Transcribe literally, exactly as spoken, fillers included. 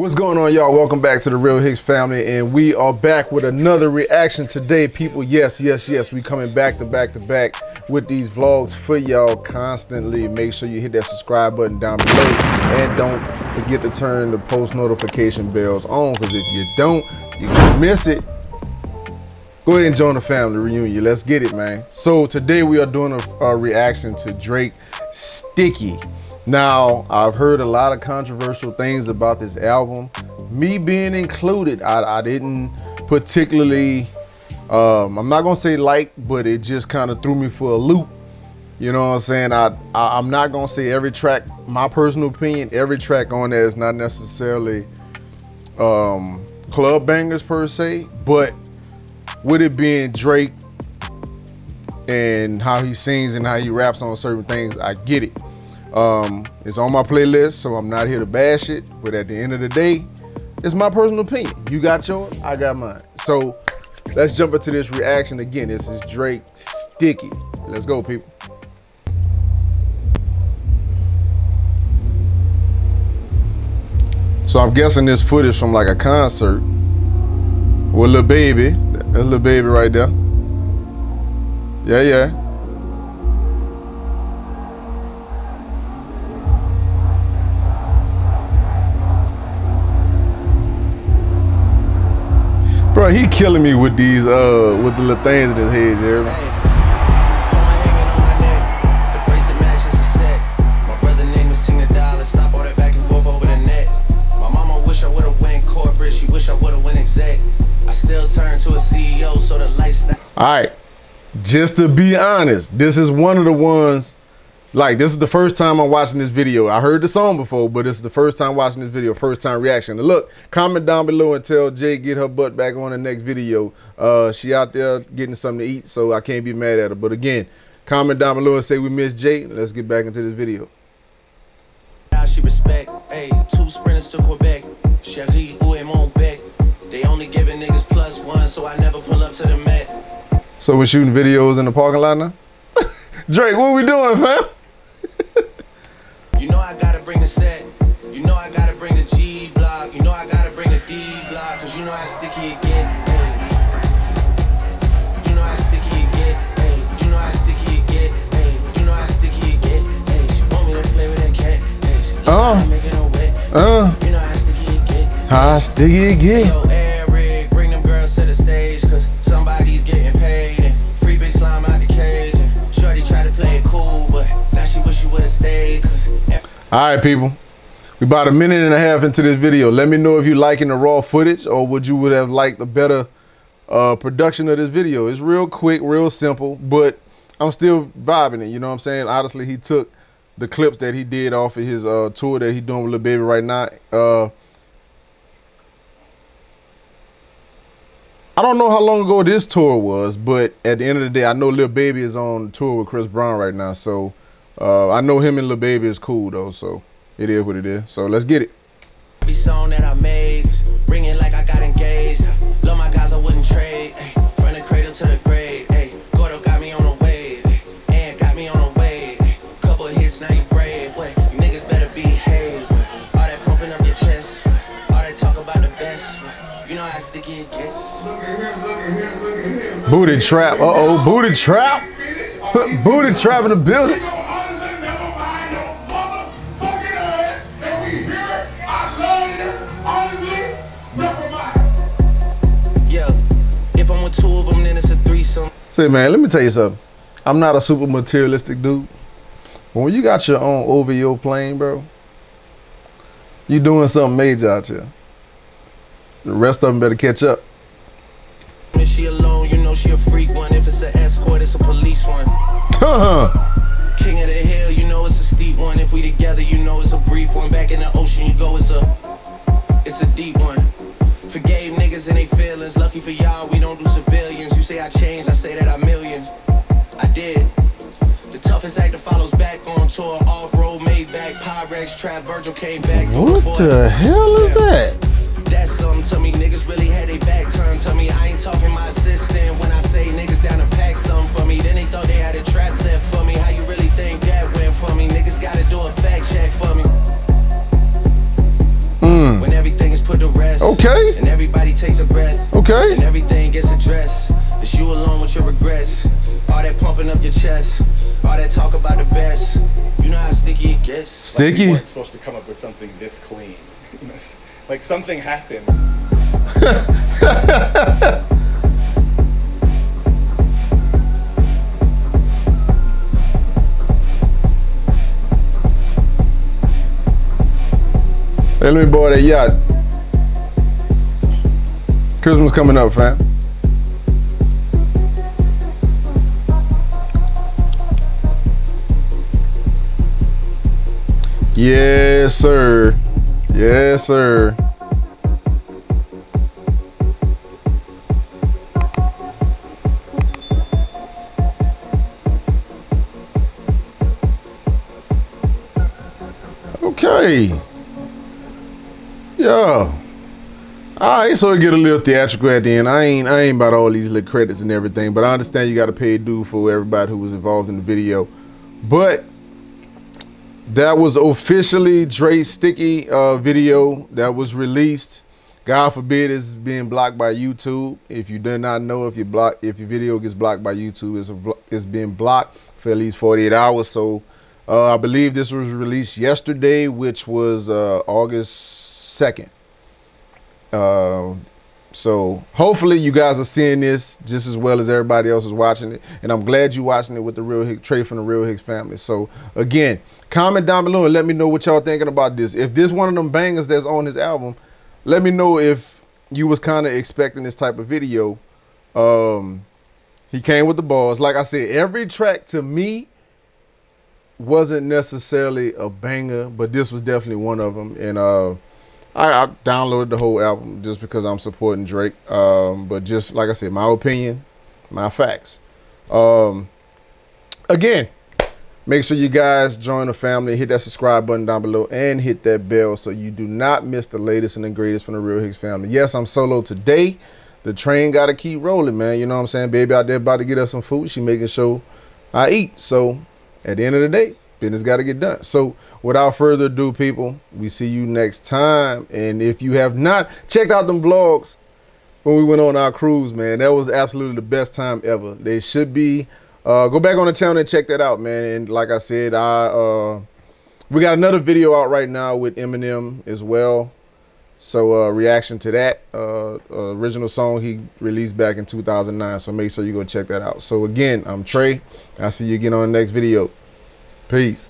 What's going on, y'all? Welcome back to the Real Hicks Family, and we are back with another reaction today, people. Yes, yes, yes, we coming back to back to back with these vlogs for y'all constantly. Make sure you hit that subscribe button down below, and don't forget to turn the post notification bells on, because if you don't, you can miss it. Go ahead and join the family reunion. Let's get it, man. So today we are doing a, a reaction to Drake, Sticky. Now, I've heard a lot of controversial things about this album, me being included. I, I didn't particularly, um, I'm not gonna say like, but it just kind of threw me for a loop. You know what I'm saying? I, I, I'm not gonna say every track, my personal opinion, every track on there is not necessarily um, club bangers per se, but with it being Drake and how he sings and how he raps on certain things, I get it. Um, it's on my playlist, so I'm not here to bash it, but at the end of the day, it's my personal opinion. You got yours, I got mine. So let's jump into this reaction again. This is Drake, Sticky. Let's go, people. So I'm guessing this footage from like a concert with Lil Baby. That's Lil Baby right there. Yeah, yeah. Bro, he killing me with these, uh, with the little things in his head, Jeremy. My brother name is Tina. Stop all that back and forth over the net. My mama wish I would have went corporate. She wish I would have went exec. I still turn to a C E O, so the lifestyle. All right, just to be honest, this is one of the ones. Like, this is the first time I'm watching this video. I heard the song before, but this is the first time watching this video, first time reaction. And look, comment down below and tell Jay get her butt back on the next video. Uh, she out there getting something to eat, so I can't be mad at her. But again, comment down below and say we miss Jay. Let's get back into this video. She respect, hey, two sprinters to Quebec. Cherie, they only giving niggas plus one, so I never pull up to the Met. So we're shooting videos in the parking lot now? Drake, what we doing, fam? You know I gotta bring the set. You know I gotta bring the G block. You know I gotta bring the D block. Cause you know how sticky it get. Ay. You know how sticky it get. Ay. You know how sticky it get. Ay. You know how sticky it get. Ay. She want me to play with that cat. Ay. She oh. Make it all wet. Uh. You know how sticky it get. How sticky it get. Yo, Eric, bring them girls to the stage. Cause somebody's getting paid. And free big slime out the cage. And Shorty tried to play it cool. But now she wish she would have stayed. Cause all right, people, we about a minute and a half into this video. Let me know if you liking the raw footage or would you would have liked a better uh, production of this video. It's real quick, real simple, but I'm still vibing it. You know what I'm saying? Honestly, he took the clips that he did off of his uh, tour that he doing with Lil Baby right now. Uh, I don't know how long ago this tour was, but at the end of the day, I know Lil Baby is on tour with Chris Brown right now, so. Uh, I know him and Lil Baby is cool though, so it is what it is. So let's get it. Every song that I made, ringing like I got engaged. Love my guys, I wouldn't trade. From the cradle to the grave. Gordo got me on the wave. And got me on the wave. Couple hits, now you brave. Niggas better behave. All that pumping up your chest. All that talk about the best. You know how sticky it gets. Booty trap. Uh oh, booty trap. Booty trap in the building. Say, man, let me tell you something. I'm not a super materialistic dude. But when you got your own O V O plane, bro, you doing something major out here. The rest of them better catch up. If she alone, you know she a freak one. If it's an escort, it's a police one. King of the hill, you know it's a steep one. If we together, you know it's a brief one. Back in the ocean, you go, it's a, it's a deep one. Forgave niggas and they feelings. Lucky for y'all, we don't do civilians. You say I changed, I say that I'm millions. I did. The toughest act that follows back on tour. Off-road, made back, Pyrex, Trav, Virgil came back. What the, the hell is that? That's something to me. Niggas really had they back turned to me. I ain't talking my assistant. When I say niggas down to pack something for me, then they thought they had a trap set for me. How you really think that went for me? Niggas gotta do a fact check for me. Mm. When everything's Okay. And everybody takes a breath. Okay. And everything gets addressed. It's you alone with your regrets. All that pumping up your chest. All that talk about the best. You know how sticky it gets. Sticky? Like you weren't supposed to come up with something this clean. Like something happened. Hey, let me borrow that yacht. Christmas coming up, fam. Yes, sir. Yes, sir. Okay. Yo. Alright, so it get a little theatrical at the end. I ain't I ain't about all these little credits and everything, but I understand you gotta pay due for everybody who was involved in the video. But that was officially Drake's Sticky uh, video that was released. God forbid it's being blocked by YouTube. If you do not know, if you block, if your video gets blocked by YouTube, it's a, it's being blocked for at least forty-eight hours. So uh, I believe this was released yesterday, which was uh, August second. Uh, so hopefully you guys are seeing this just as well as everybody else is watching it, and I'm glad you watching it with the Real Hicks, Trey from the Real Hicks Family. So again, comment down below and let me know what y'all thinking about this. If this one of them bangers that's on his album, let me know if you was kind of expecting this type of video. Um, he came with the balls. Like I said, every track to me wasn't necessarily a banger, but this was definitely one of them. And uh, I, I downloaded the whole album just because I'm supporting Drake. Um, but just like I said, my opinion, my facts. Um, again, make sure you guys join the family. Hit that subscribe button down below and hit that bell so you do not miss the latest and the greatest from the Real Hicks Family. Yes, I'm solo today. The train got to keep rolling, man. You know what I'm saying? Baby out there about to get us some food. She making sure I eat. So at the end of the day, business got to get done. So without further ado, people, we see you next time. And if you have not checked out them vlogs when we went on our cruise, man, that was absolutely the best time ever. They should be. Uh, go back on the channel and check that out, man. And like I said, I uh, we got another video out right now with Eminem as well. So uh, reaction to that uh, uh, original song he released back in two thousand nine. So make sure you go check that out. So again, I'm Trey. I'll see you again on the next video. Peace.